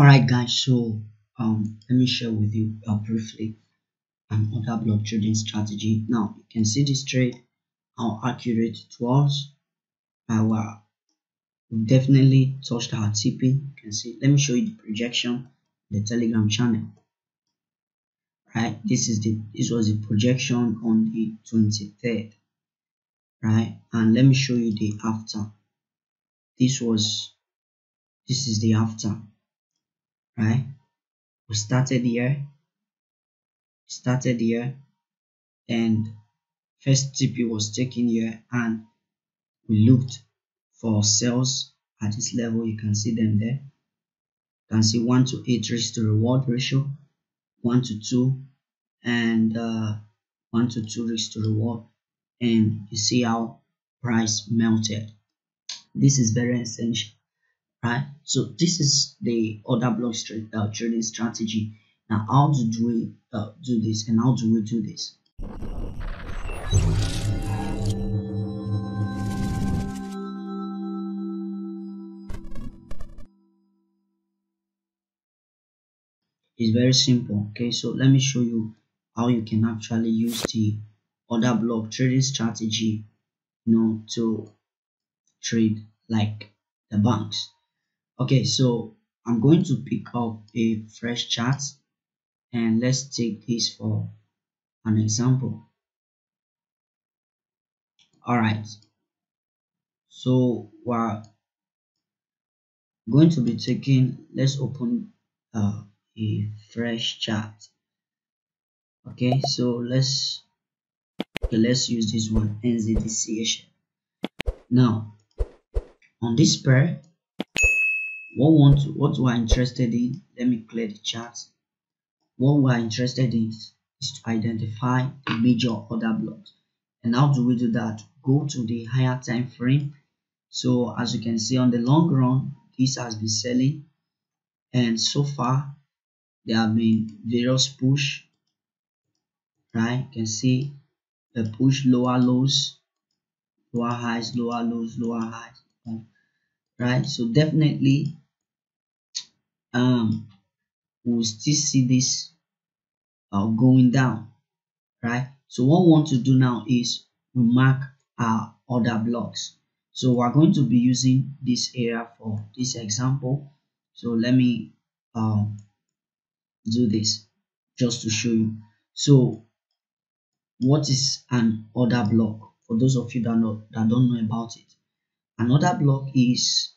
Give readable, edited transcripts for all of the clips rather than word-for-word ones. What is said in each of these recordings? All right, guys, so let me share with you briefly another block trading strategy. Now you can see this trade, how accurate it was. Wow, we definitely touched our TP. You can see, let me show you the projection, the Telegram channel. Right, this was the projection on the 23rd, right? And let me show you the after. This is the after, right? We started here, and first TP was taken here, and we looked for sales at this level. You can see them there. You can see 1 to 8 risk to reward ratio, 1 to 2, and 1 to 2 risk to reward, and you see how price melted. This is very essential, right? So this is the other block trading strategy. Now, how do we do this, and how do we do this? It's very simple. Okay, so let me show you how you can actually use the other block trading strategy, you know, to trade like the banks. Okay, so I'm going to pick up a fresh chart, and let's take this for an example. All right, so we're going to be taking, let's open a fresh chart. Okay, so let's use this one, NZDCHF. Now on this pair, what we're interested in, let me clear the chart. What we're interested in is to identify the major order blocks. And how do we do that? Go to the higher time frame. So as you can see, on the long run, this has been selling, and so far there have been various push, right? You can see the push, lower lows, lower highs, lower lows, lower highs, right? So definitely we'll still see this going down, right? So what we want to do now is we mark our other blocks. So we're going to be using this area for this example. So let me do this just to show you. So what is an order block? For those of you that don't know about it, an order block is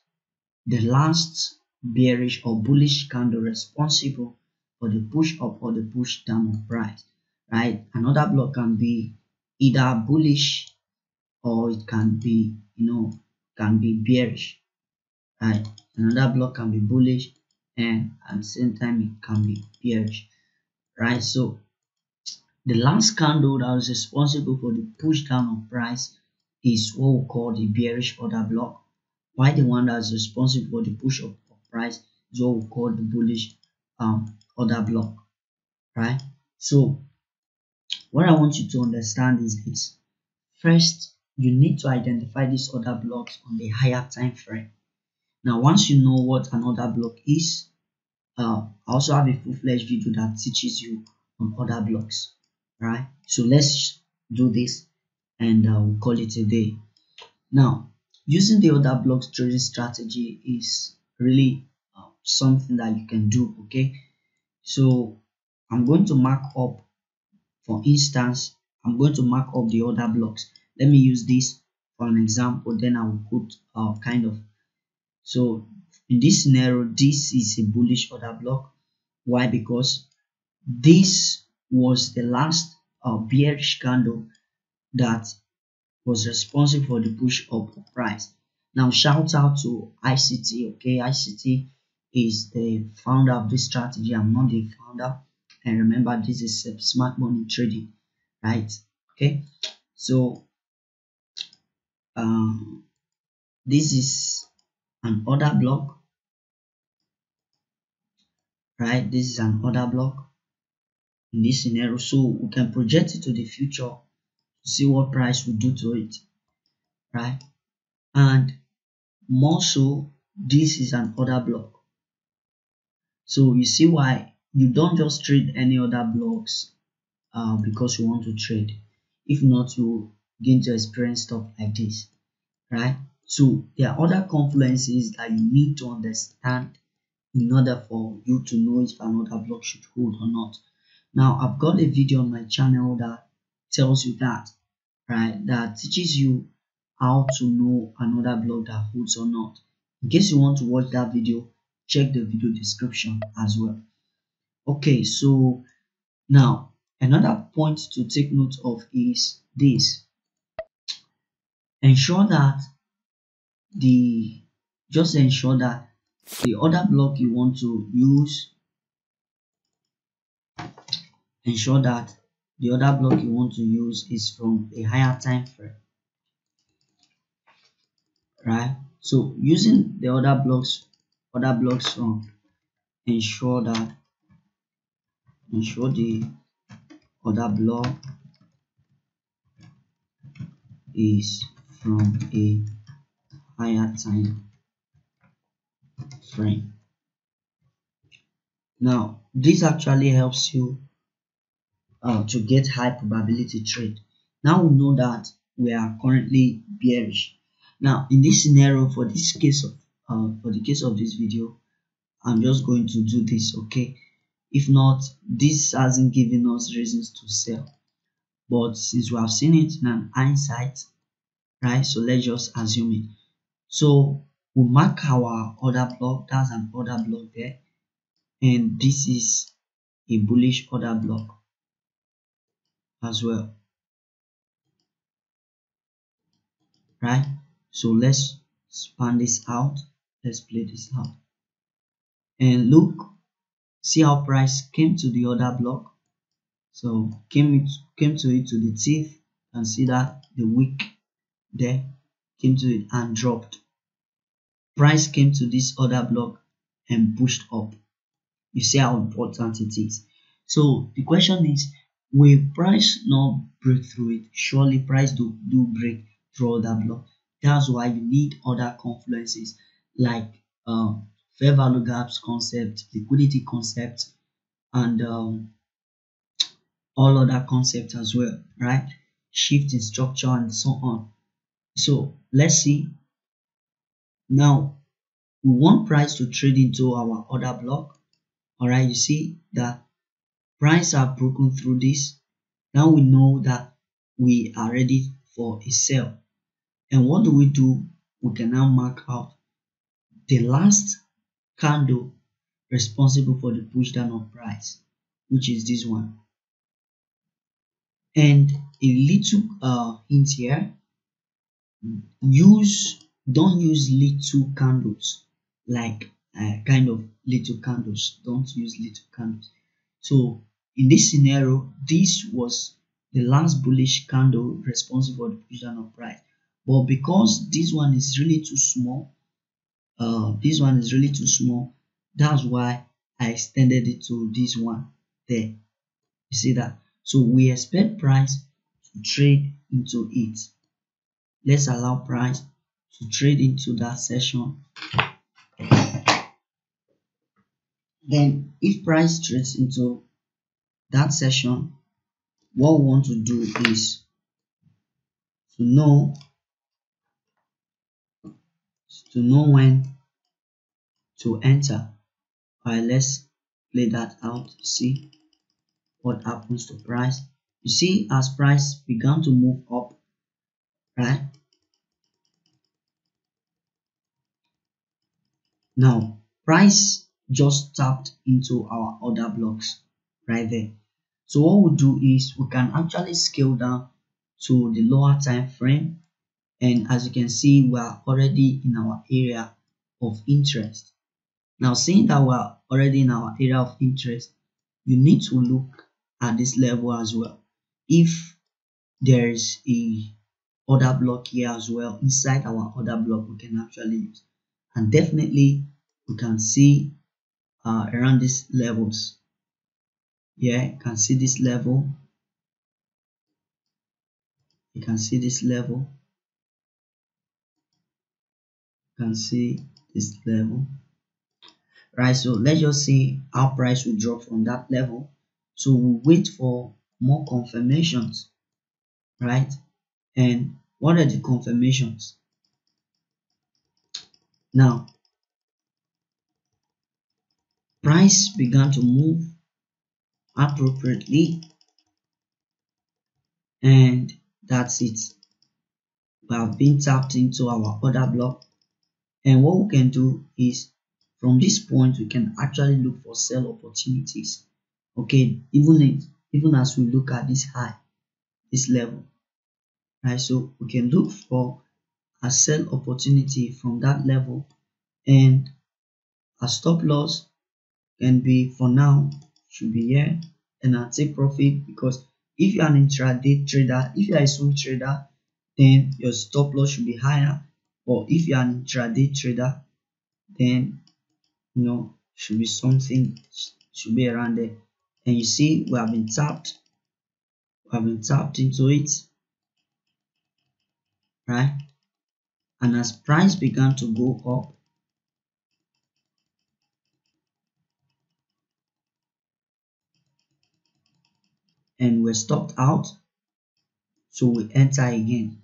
the last bearish or bullish candle responsible for the push up or the push down of price, right? An order block can be either bullish or it can be, you know, can be bearish, right? Another block can be bullish, and at the same time it can be bearish, right? So the last candle that is responsible for the push down of price is what we call the bearish order block, while the one that is responsible for the push up of price is what we call the bullish order block, right? So what I want you to understand is this: first, you need to identify these order blocks on the higher time frame. Now, once you know what an order block is, I also have a full-fledged video that teaches you on order blocks, right? So let's do this, and we'll call it a day. Now, using the order blocks trading strategy is really something that you can do, okay? So I'm going to mark up, for instance, I'm going to mark up the order blocks. Let me use this for an example, then I will put kind of. So in this scenario, this is a bullish order block. Why? Because this was the last bearish candle that was responsible for the push up of price. Now, shout out to ICT. Okay, ICT is the founder of this strategy. I'm not the founder, and remember, this is smart money trading, right? Okay, so this is an order block, right? This is an order block in this scenario, so we can project it to the future to see what price will do to it, right? And more so, this is an order block, So you see why you don't just trade any other blocks because you want to trade. If not, you begin to experience stuff like this, right? So there are other confluences that you need to understand in order for you to know if another block should hold or not. Now, I've got a video on my channel that tells you that, right? That teaches you how to know another block that holds or not. In case you want to watch that video, check the video description as well. Okay, so now another point to take note of is this. Just ensure that the other block you want to use, is from a higher time frame, right? So using the other blocks from, ensure the other block is from a higher time frame. Now this actually helps you to get high probability trade. Now we know that we are currently bearish. Now in this scenario, for the case of this video, I'm just going to do this, okay? If not, this hasn't given us reasons to sell, but since we have seen it in an hindsight, right, so let's just assume it. So we'll mark our order block. That's an order block there, and this is a bullish order block as well, right? So let's span this out, let's play this out, and look, see how price came to the other block. So came to it to the teeth, and see that the wick there came to it and dropped. Price came to this other block and pushed up. You see how important it is. So the question is, will price not break through it? Surely price do break through other block. That's why you need other confluences like fair value gaps concept, liquidity concept, and all other concepts as well, right? Shift in structure and so on. So let's see. Now we want price to trade into our other block. All right, you see that price are broken through this. Now we know that we are ready for a sell. And what do? We can now mark out the last candle responsible for the push down of price, which is this one. And a little hint here, don't use little candles, like don't use little candles. So in this scenario, this was the last bullish candle responsible for the push down of price, but because this one is really too small, that's why I extended it to this one there. You see that? So we expect price to trade into it. Let's allow price to trade into that session. Then if price trades into that session, what we want to do is to know when to enter. All right, let's play that out to see what happens to price. You see, as price began to move up, right? Now price just tapped into our other blocks right there. So what we'll do is we can actually scale down to the lower time frame, and as you can see, we are already in our area of interest. Now, seeing that we are already in our area of interest, you need to look at this level as well. If there is a order block here as well, inside our order block, we can actually use, and definitely we can see around these levels. Yeah, you can see this level. right? So let's just see our price will drop from that level. So we'll wait for more confirmations, right? And what are the confirmations? Now, price began to move appropriately, and that's it. We have been tapped into our order block, and what we can do is from this point we can actually look for sell opportunities. Okay, even as we look at this high, this level, right? So we can look for a sell opportunity from that level, and a stop loss can be, for now, should be here, and I'll take profit, because if you're an intraday trader, if you're a swing trader, then your stop loss should be higher, or if you're an intraday trader, then you know should be something, should be around there. And you see we have been tapped, into it, right? And as price began to go up, and we're stopped out, so we enter again.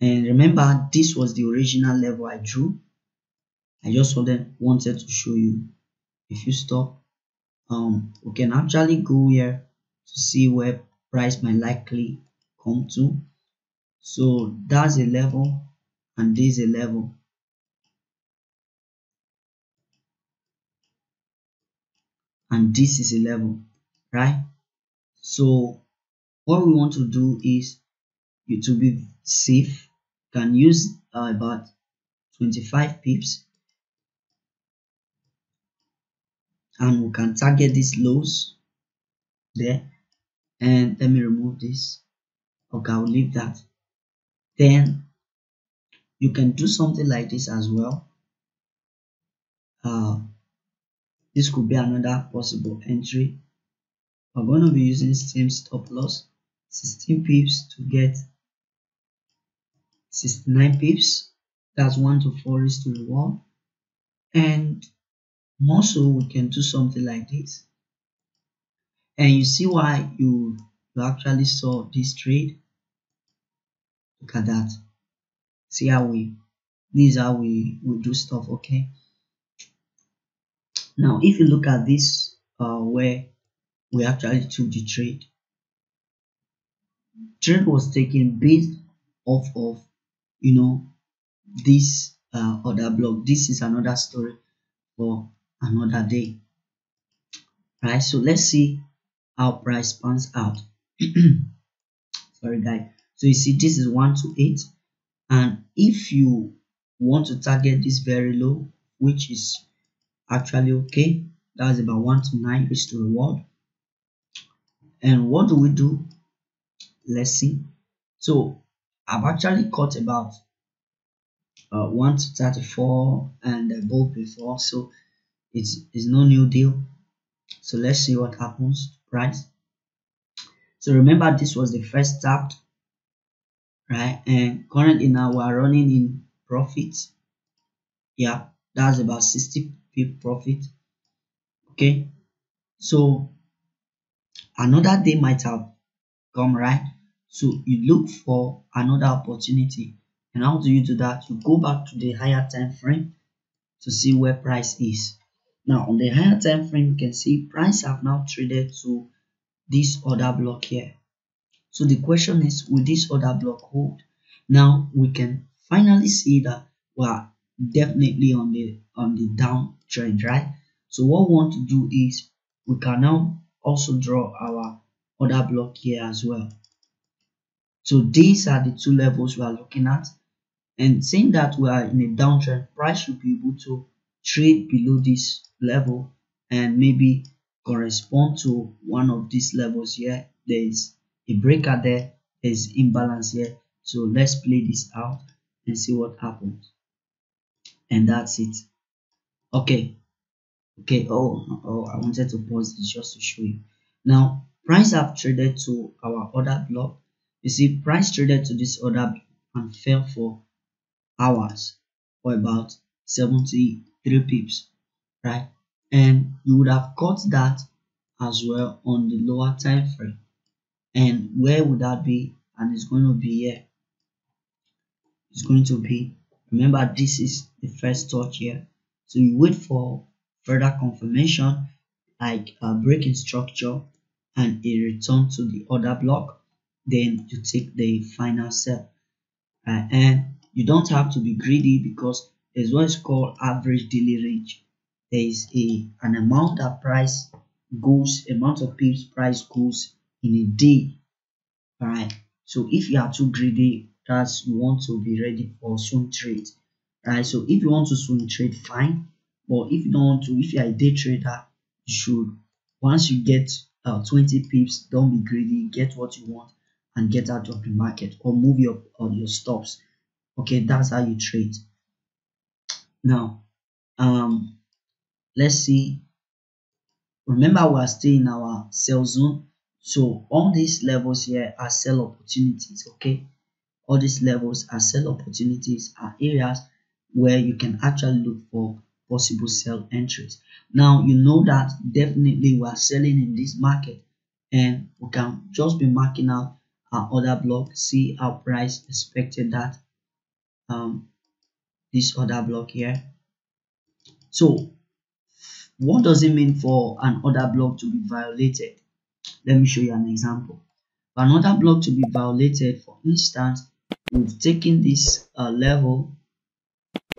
And remember, this was the original level I drew. I just wanted to show you. If you stop, we can actually go here to see where price might likely come to. So that's a level, and this is a level. And this is a level, right? So what we want to do is, you to be safe, can use about 25 pips. And we can target these lows there. And let me remove this. Okay, I'll leave that. Then you can do something like this as well. This could be another possible entry. We're going to be using same stop loss, 16 pips to get 69 pips. That's 1 to 4 is to reward. And more so, we can do something like this. And you see why you actually saw this trade. Look at that. See how this is how we do stuff. Okay, now if you look at this where we actually took the trade, was taken based off of, you know, this other block. This is another story for another day, right? So let's see how price pans out. Sorry guys. So you see this is 1 to 8, and if you want to target this very low, which is actually okay, that's about 1 to 9 is to reward. And what do we do? Let's see. So I've actually caught about 1 to 34 and above before, so it's no new deal. So let's see what happens to price. So remember, this was the first tap, right? And currently now we are running in profits. Yeah, that's about 60 pip profit. Okay, so another day might have come, right? So you look for another opportunity. And how do you do that? You go back to the higher time frame to see where price is. Now on the higher time frame, you can see price have now traded to this other block here. So the question is, will this other block hold? Now we can finally see that we are definitely on the downtrend, right? So what we want to do is we can now also draw our other block here as well. So these are the two levels we are looking at, and saying that we are in a downtrend, price should be able to trade below this level and maybe correspond to one of these levels here. There is a breaker there, is imbalance here. So let's play this out and see what happens. And that's it. Okay. Okay. Oh, I wanted to pause this just to show you. Now, price have traded to our other block. You see, price traded to this other block and fell for hours, for about 73 3 pips, right? And you would have got that as well on the lower time frame. And where would that be? And it's going to be here. It's going to be, remember, this is the first touch here, so you wait for further confirmation like a breaking structure and a return to the other block, then you take the final sell. And you don't have to be greedy because there's what is called average daily range. There is an amount that price goes, amount of pips price goes in a day. All right, so if you are too greedy, that's, you want to be ready for swing trade, right? So if you want to swing trade, fine, but if you don't want to, if you are a day trader, you should, once you get 20 pips, don't be greedy, get what you want and get out of the market or move your stops. Okay, that's how you trade. Now let's see. Remember, we are still in our sell zone, so all these levels here are sell opportunities. Okay, all these levels are sell opportunities, are areas where you can actually look for possible sell entries. Now you know that definitely we are selling in this market, and we can just be marking out our other block. See our price expected that this other block here. So what does it mean for an order block to be violated? Let me show you an example. For an order block to be violated, for instance, we've taken this level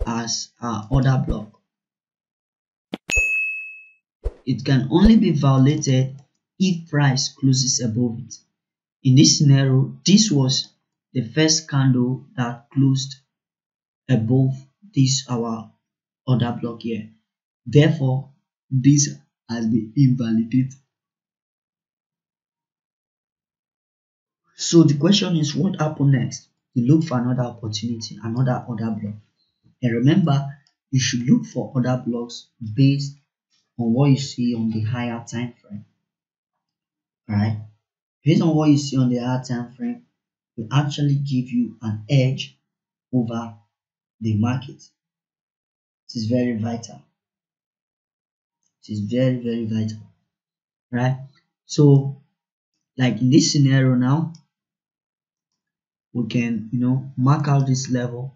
as our order block. It can only be violated if price closes above it. In this scenario, this was the first candle that closed above this our order block here. Therefore, this has been invalidated. So the question is, what happened next? You look for another opportunity, another order block. And remember, you should look for other blocks based on what you see on the higher time frame. Alright, based on what you see on the higher time frame, will actually give you an edge over the market. It is very vital. It is very, very vital, right? So, like in this scenario now, we can, you know, mark out this level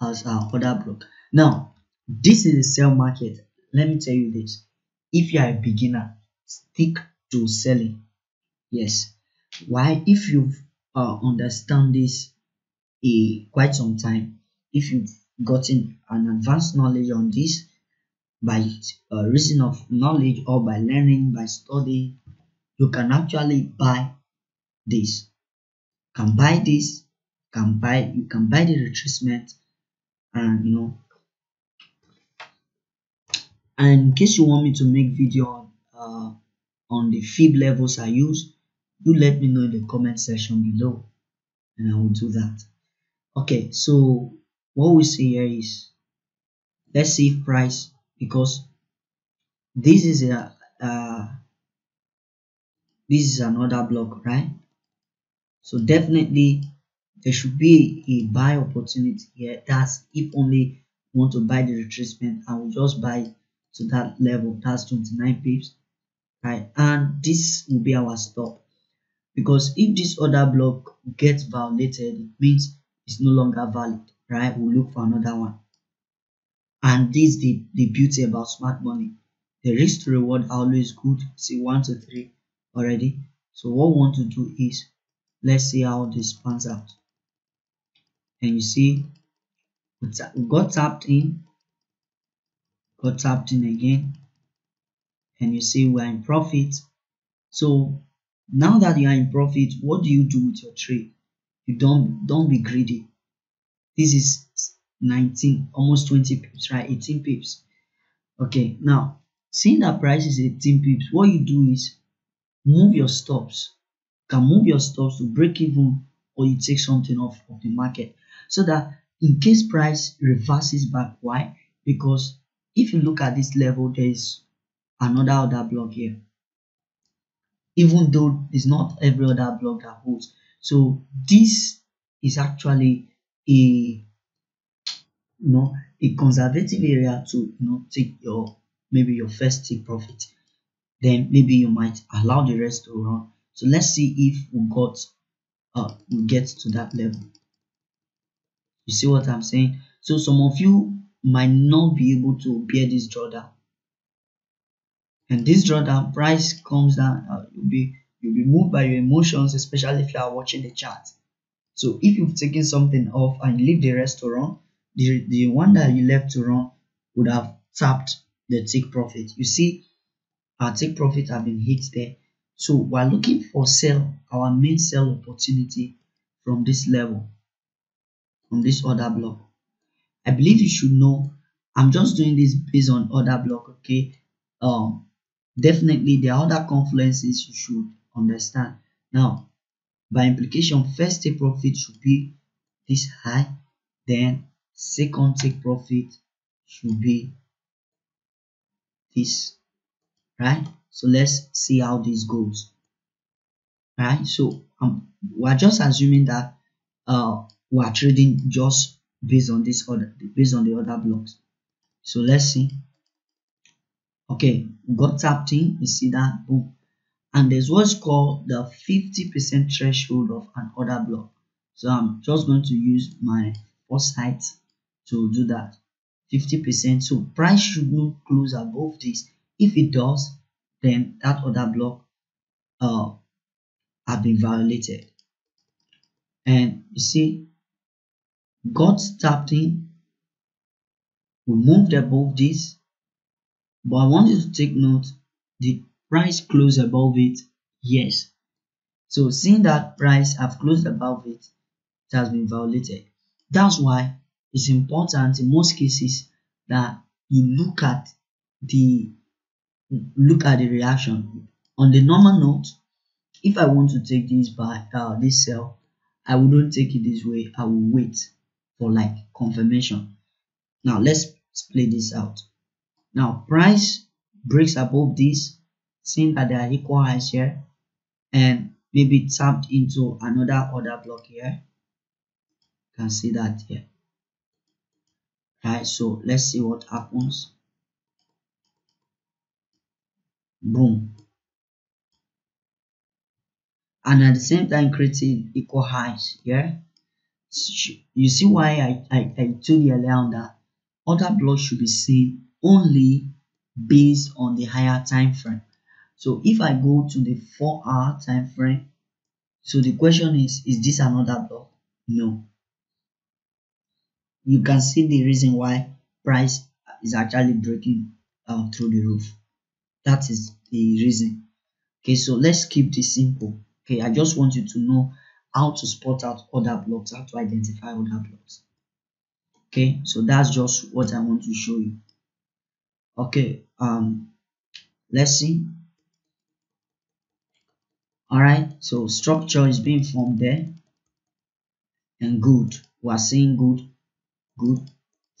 as our order block. Now, this is a sell market. Let me tell you this: if you are a beginner, stick to selling. Yes, why? If you've understand this quite some time, if you've gotten an advanced knowledge on this by reason of knowledge or by learning, by studying, you can actually buy this. Can buy this. Can buy. You can buy the retracement, and you know. And in case you want me to make video on the fib levels I use, do let me know in the comment section below, and I will do that. Okay, so what we see here is, let's see if price, because this is a this is another block, right? So definitely there should be a buy opportunity here. That's if only you want to buy the retracement. I will just buy to that level. That's 29 pips, right? And this will be our stop, because if this other block gets violated, it means it's no longer valid, right? We'll look for another one. And this is the beauty about smart money. The risk to reward always good. See 1 to 3 already. So what we want to do is, let's see how this pans out. And you see, we got tapped in again, and you see we are in profit. So now that you are in profit, what do you do with your trade? You don't be greedy. This is 19, almost 20 pips, right? 18 pips. Okay, now seeing that price is 18 pips, what you do is move your stops. You can move your stops to break even, or you take something off of the market, so that in case price reverses back. Why? Because if you look at this level, there is another other block here, even though it's not every other block that holds. So this is actually a, you know, the conservative area to take your maybe your first take profit, then maybe you might allow the rest to run. So let's see if we get to that level. You see what I'm saying? So some of you might not be able to bear this drawdown, and this drawdown price comes down. You'll be moved by your emotions, especially if you are watching the chart. So if you've taken something off and leave the rest to run, the one that you left to run would have tapped the take profit. You see, our take profit have been hit there. So we're looking for sell, our main sell opportunity from this level, from this order block. I believe you should know, I'm just doing this based on order block, okay? Definitely there are other confluences you should understand. Now, by implication, first take profit should be this high, then second take profit should be this, right? So let's see how this goes, right? So we're just assuming that we're trading just based on this order, based on the other blocks. So let's see. Okay, we got tapped in, you see that, boom. And there's what's called the 50% threshold of an order block. So I'm just going to use my foresight to do that. 50%. So price should not close above this. If it does, then that order block have been violated. And you see, got tapped in, we moved above this. But I want you to take note, the price closed above it, yes. So seeing that price have closed above it, it has been violated. That's why it's important in most cases that you look at the reaction. On the normal note, if I want to take this buy, this sell, I wouldn't take it this way. I will wait for like confirmation. Now let's play this out. Now, price breaks above this, seeing that they are equal highs here, and maybe tapped into another order block here. You can see that here. Right, so let's see what happens. Boom. And at the same time, creating equal highs here. You see why I told you earlier on that order block should be seen only based on the higher time frame. So if I go to the 4-hour time frame, so the question is this another block? No. You can see the reason why price is actually breaking through the roof. That is the reason. Okay, so let's keep this simple. Okay, I just want you to know how to spot out other blocks, how to identify other blocks. Okay, so that's just what I want to show you. Okay, let's see. All right, so structure is being formed there, and good, we are seeing good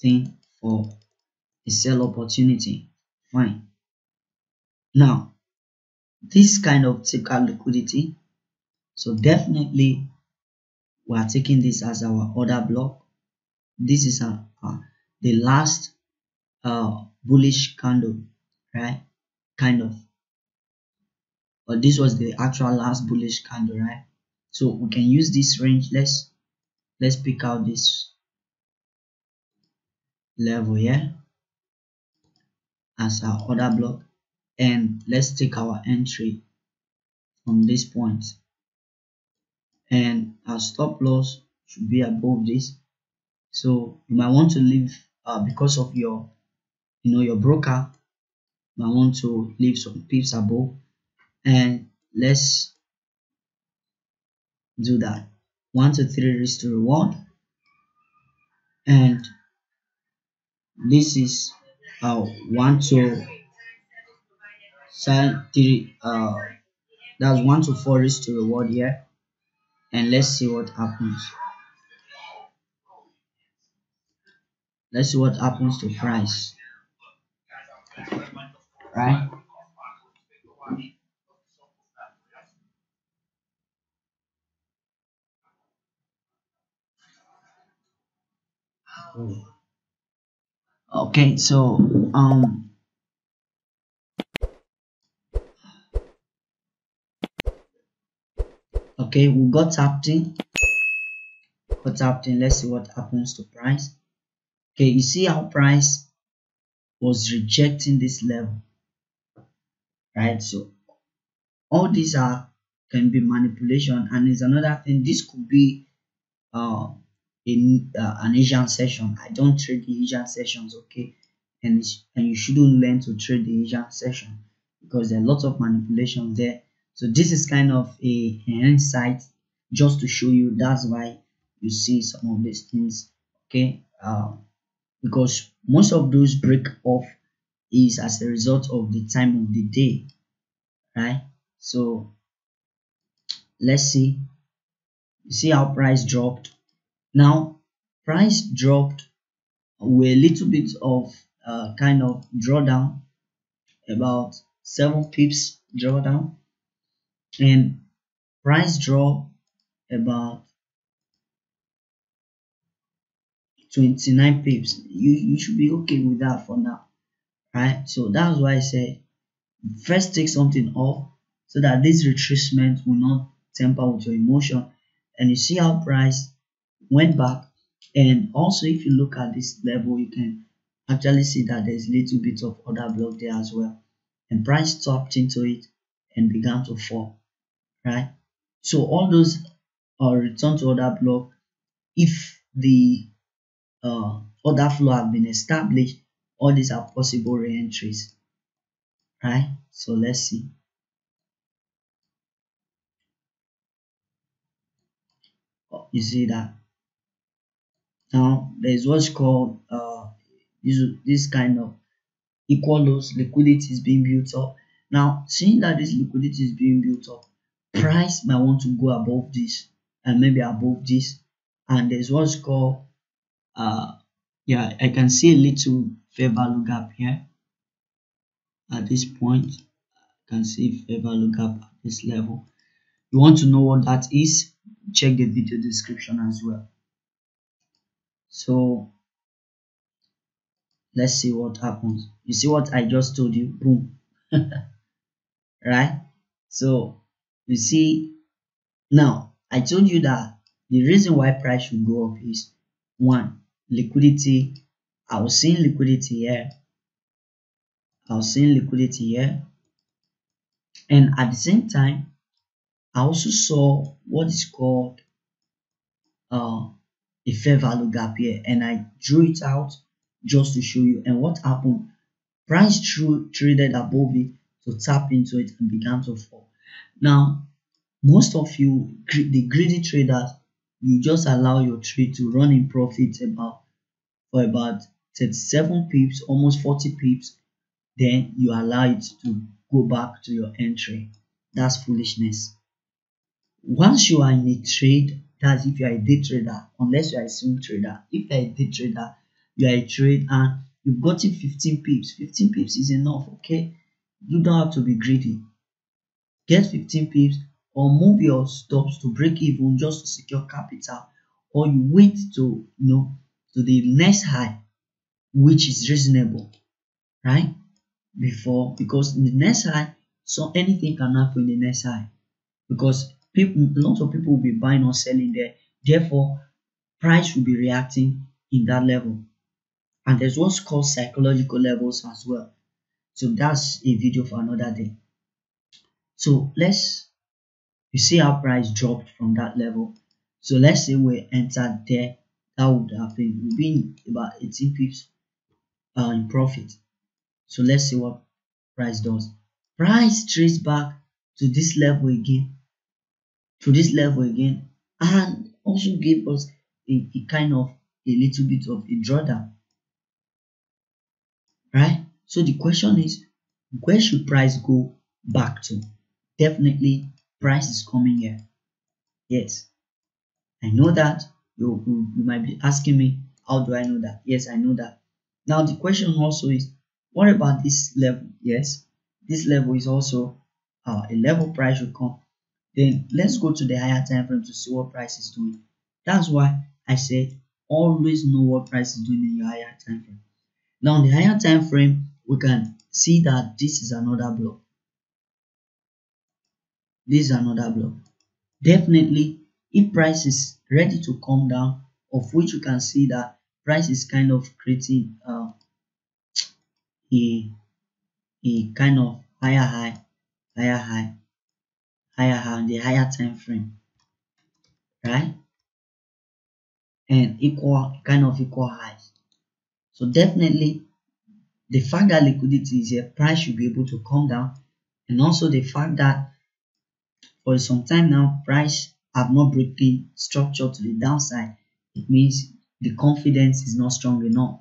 thing for a sell opportunity. Fine. Now, this kind of typical liquidity, so definitely we are taking this as our order block. This is the last bullish candle, right? Kind of, but this was the actual last bullish candle, right? So we can use this range. Let's pick out this level here as our order block, and let's take our entry from this point, and our stop loss should be above this. So you might want to leave because of your your broker, I want to leave some pips above, and let's do that. 1 to 3 risk to reward, and this is 1 to 3. That's 1 to 4 risk to reward here, and let's see what happens. Let's see what happens to price. Right, Okay, so okay, we got tapped in. Let's see what happens to price. Okay, you see how price was rejecting this level, right? So all these are can be manipulation, and is another thing. This could be in an Asian session. I don't trade the Asian sessions, okay? And you shouldn't learn to trade the Asian session because there are lots of manipulation there. So this is kind of an insight just to show you. That's why you see some of these things, okay? Because most of those break off is as a result of the time of the day, right? So let's see. You see how price dropped. Now price dropped with a little bit of kind of drawdown, about 7 pips drawdown, and price drop about 29 pips. You should be okay with that for now, right? So that's why I say first take something off so that this retracement will not temper with your emotion. And you see how price went back, and also if you look at this level, you can actually see that there's a little bit of other block there as well, and price tapped into it and began to fall, right? So all those are return to other block. If the order flow have been established, all these are possible re-entries, right? So let's see. Oh, you see that now there's what's called this kind of equal loss liquidity is being built up. Now seeing that this liquidity is being built up, price might want to go above this and maybe above this, and there's what's called yeah, I can see a little fair value gap here. At this point, I can see fair value gap at this level. You want to know what that is? Check the video description as well. So let's see what happens. You see what I just told you? Boom. Right? So you see, now I told you that the reason why price should go up is one, liquidity. I was seeing liquidity here. And at the same time, I also saw what is called a fair value gap here, and I drew it out just to show you. And what happened? Price traded above it to tap into it and began to fall. Now, most of you, the greedy traders, you just allow your trade to run in profit for about 37 pips, almost 40 pips. Then you allow it to go back to your entry. That's foolishness. Once you are in a trade, that's if you are a day trader, unless you are a swing trader. If you are a day trader, you are a trade and you've gotten 15 pips. 15 pips is enough, okay? You don't have to be greedy. Get 15 pips or move your stops to break even just to secure capital, or you wait to to the next high, which is reasonable, right? Because in the next high, so anything can happen in the next high, because lots of people will be buying or selling there. Therefore, price will be reacting in that level. And there's what's called psychological levels as well. So that's a video for another day. So you see how price dropped from that level. So let's say we entered there. That would happen. We've been about 18 pips in profit. So let's see what price does. Price trades back to this level again. And also give us a kind of a little bit of a drawdown, right? So the question is, where should price go back to? Definitely price is coming here. Yes, I know that. You might be asking me, how do I know that? Yes, I know that. Now the question also is, what about this level? Yes, this level is also a level price should come. Then let's go to the higher time frame to see what price is doing. That's why I said always know what price is doing in your higher time frame. Now on the higher time frame, we can see that this is another block. This is another block. Definitely, if price is ready to come down, of which you can see that price is kind of creating a kind of higher high on the higher time frame, right? And equal kind of equal highs. So definitely, the fact that liquidity is here, price should be able to come down, and also the fact that for some time now, price have not broken structure to the downside. It means the confidence is not strong enough.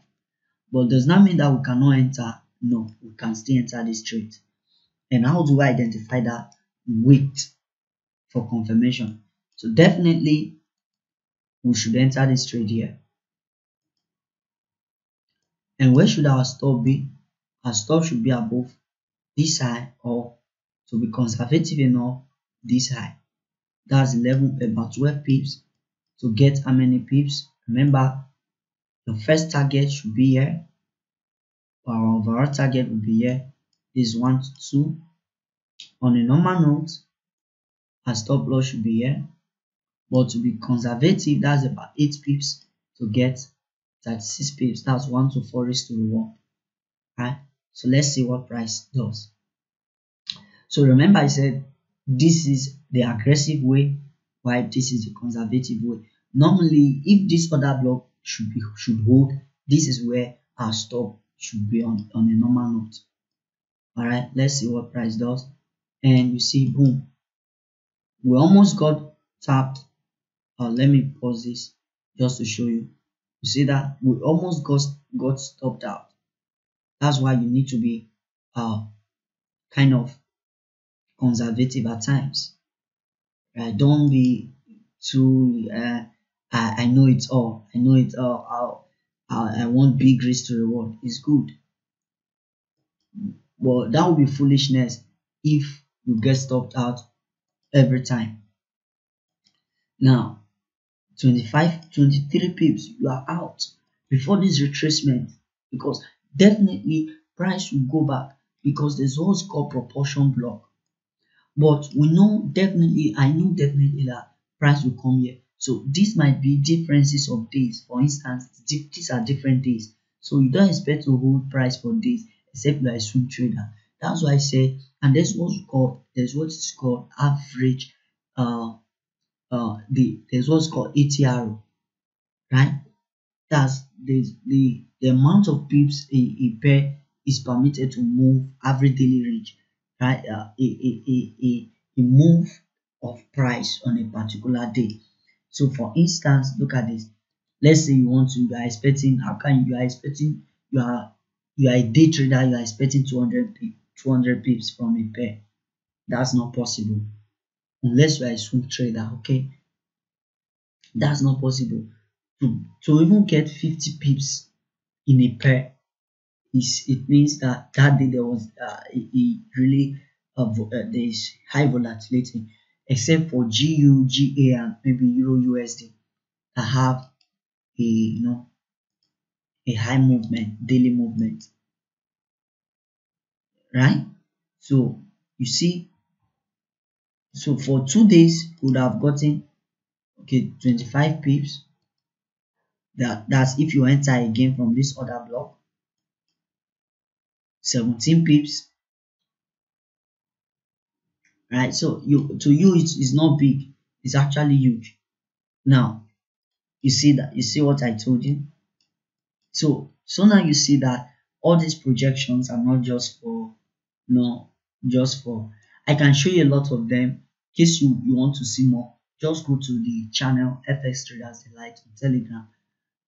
But does not mean that we cannot enter. No, we can still enter this trade. And how do I identify that? Wait for confirmation. So definitely, we should enter this trade here. And where should our stop be? Our stop should be above this high, or to be conservative enough, this high. That's 11, about 12 pips. To get how many pips? Remember, the first target should be here. Our overall target will be here. Is 1 to 2. On a normal note, our stop loss should be here. But to be conservative, that's about 8 pips to get 36 pips. That's 1 to 4 is to the 1. Right? So let's see what price does. So remember, I said this is the aggressive way, while this is the conservative way. Normally, if this other block should hold, this is where our stop should be on a normal note. All right, let's see what price does. And you see, boom, we almost got tapped. Let me pause this just to show you. You see that we almost got stopped out. That's why you need to be kind of conservative at times. Right? Don't be too I know it all. I know it all. I want big risk to reward. It's good. Well, that would be foolishness if you get stopped out every time. Now, 25, 23 pips, you are out before this retracement, because definitely price will go back, because there's what's called proportion block. But we know definitely, I know definitely that price will come here. So this might be differences of days. For instance, these are different days. So you don't expect to hold price for days, except you are a swing trader. That's why I say, and that's what's called, there's what is called average, there's what's called ATR, right? That's the amount of pips a pair is permitted to move every daily range, right? A move of price on a particular day. So for instance, look at this. Let's say you want to, you are a day trader, you are expecting 200 pips from a pair. That's not possible unless you are a swing trader, okay? That's not possible. To even get 50 pips in a pair, it means that that day there was there is high volatility, except for GU, GA, and maybe Euro USD that have a, you know, a high movement, daily movement, right? So you see, so for 2 days would have gotten, okay, 25 pips. That's if you enter again from this other block, 17 pips, right? So to you it's not big, it's actually huge. Now you see that, you see what I told you. So now you see that all these projections are not just for, no, just for, I can show you a lot of them. In case you want to see more, just go to the channel FX Traders Delight on Telegram,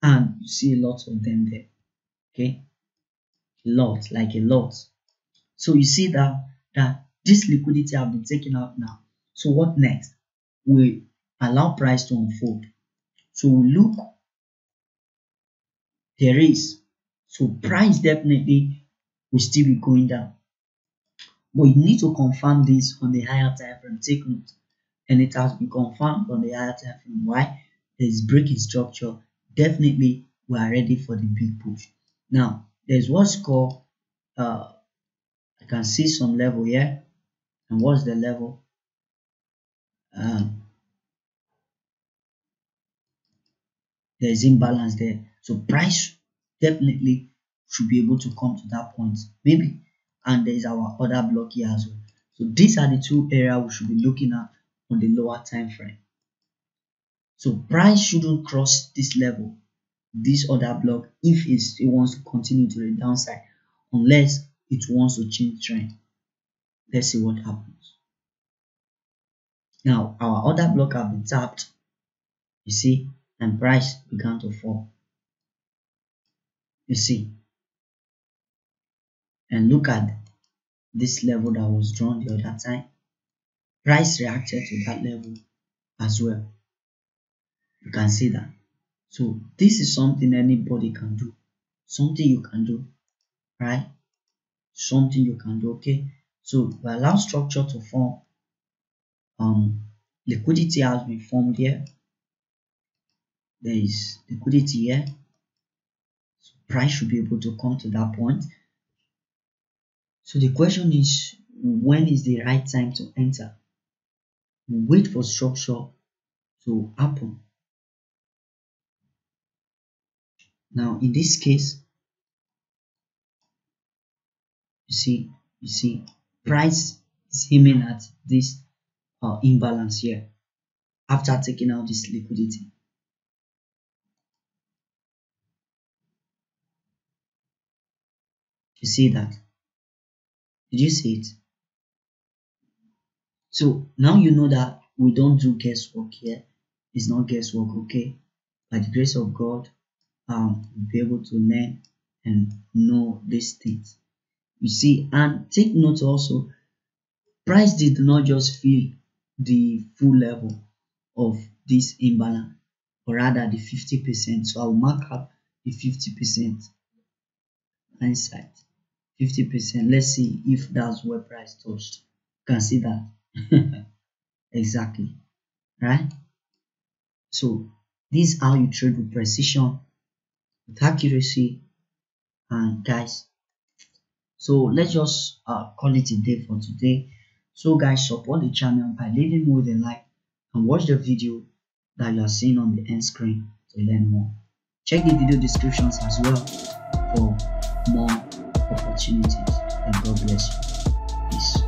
and you see a lot of them there. Okay, a lot. So you see that this liquidity have been taken out now. So what next? We allow price to unfold. So we look, there is, so price definitely will still be going down, but you need to confirm this on the higher time frame. Take note, and it has been confirmed on the higher time frame. Why? There is breaking structure. Definitely we are ready for the big push. Now There's what's called, I can see some level here. And what's the level? There's imbalance there. So price definitely should be able to come to that point. Maybe. And there's our other block here as well. So these are the two areas we should be looking at on the lower time frame. So price shouldn't cross this level, this other block, if it wants to continue to the downside, unless it wants to change trend. Let's see what happens. Now our other block have been tapped, you see, and price began to fall. You see. And look at this level that was drawn the other time. Price reacted to that level as well. You can see that. So this is something anybody can do. Something you can do, right? Something you can do, okay? So we allow structure to form. Liquidity has been formed here. There is liquidity here. So price should be able to come to that point. So the question is, when is the right time to enter? We wait for structure to happen. Now in this case, you see, price is aiming at this imbalance here after taking out this liquidity. You see that? Did you see it? So now you know that we don't do guesswork here. It's not guesswork, okay? By the grace of God, we'll be able to learn and know these things. You see, and take note also, price did not just feel the full level of this imbalance, or rather the 50%. So I'll mark up the 50% hindsight. 50%. Let's see if that's where price touched. You can see that. Exactly. Right? So this is how you trade with precision, with accuracy, and guys. So let's just call it a day for today. So guys, support the channel by leaving with a like and watch the video that you are seeing on the end screen to learn more. Check the video descriptions as well for more opportunities, and God bless you. Peace.